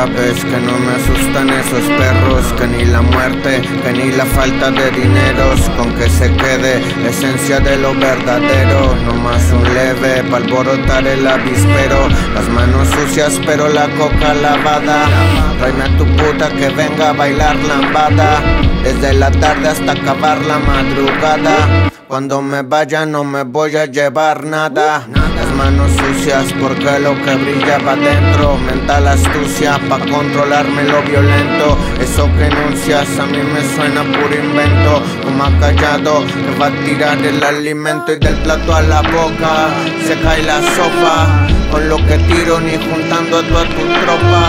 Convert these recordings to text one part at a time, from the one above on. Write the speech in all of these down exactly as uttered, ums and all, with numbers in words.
escapes, que no me asustan esos perros, que ni la muerte, que ni la falta de dineros, con que se quede esencia de lo verdadero. No más un leve pa' alborotar el avispero, las manos sucias pero la coca lavada. Tráeme a tu puta que venga a bailar lambada, desde la tarde hasta acabar la madrugada. Cuando me vaya no me voy a llevar nada. Las manos sucias porque lo que brillaba dentro, mental astucia pa' controlarme lo violento. Eso que enuncias a mí me suena puro invento, como ha callado que va a tirar el alimento y del plato a la boca se cae la sopa. Con lo que tiro ni juntando a toda tu tropa,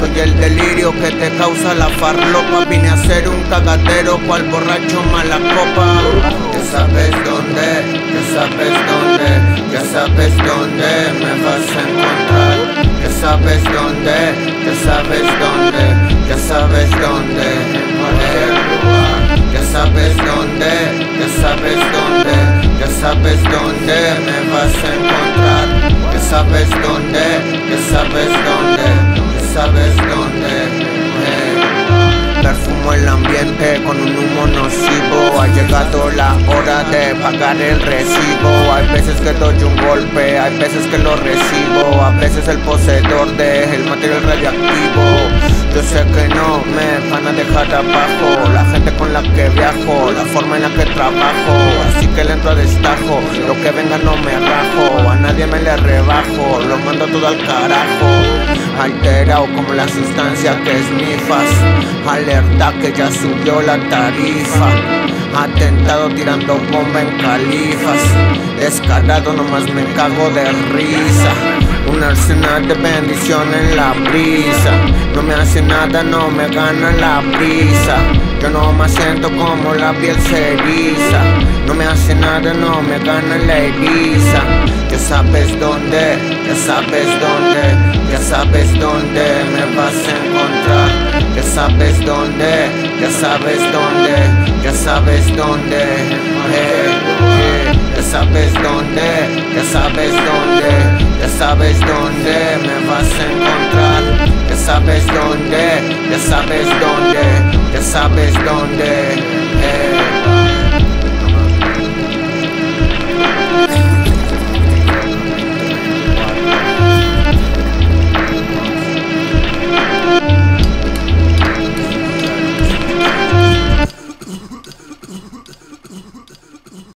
soy el delirio que te causa la farlopa. Vine a ser un cagadero cual borracho mala copa. Ya sabes dónde, ya sabes dónde, ya sabes dónde me vas a encontrar. Ya sabes dónde, ya sabes dónde, ya sabes dónde, en cualquier lugar. Ya sabes dónde, ya sabes dónde, ya sabes dónde me vas a encontrar. Ya sabes dónde, ya sabes dónde, ya sabes dónde. Perfumo el ambiente con un humo nocivo, ha llegado la hora de pagar el recibo. Hay veces que doy un golpe, hay veces que lo recibo, a veces el poseedor del material radioactivo. Yo sé que no me van a dejar abajo, la gente con la que viajo, la forma en la que trabajo. Así que le entro a destajo, lo que venga no me rajo, a nadie me le rebajo, lo mando todo al carajo. Alterado como la sustancia que es nifas, alerta que ya subió la tarifa, atentado tirando bomba en Califas, descarado nomás me cago de risa, un arsenal de bendición en la brisa, no me hace nada, no me gana la brisa, yo no me siento como la piel se eriza, no me hace nada, no me gana la eriza. Ya sabes dónde, ya sabes dónde, ya sabes dónde me vas a encontrar. Ya sabes dónde, ya sabes dónde, ya sabes dónde, hey, hey. Ya sabes dónde, ya sabes dónde, ya sabes dónde me vas a encontrar. Ya sabes dónde, ya sabes dónde, ya sabes dónde.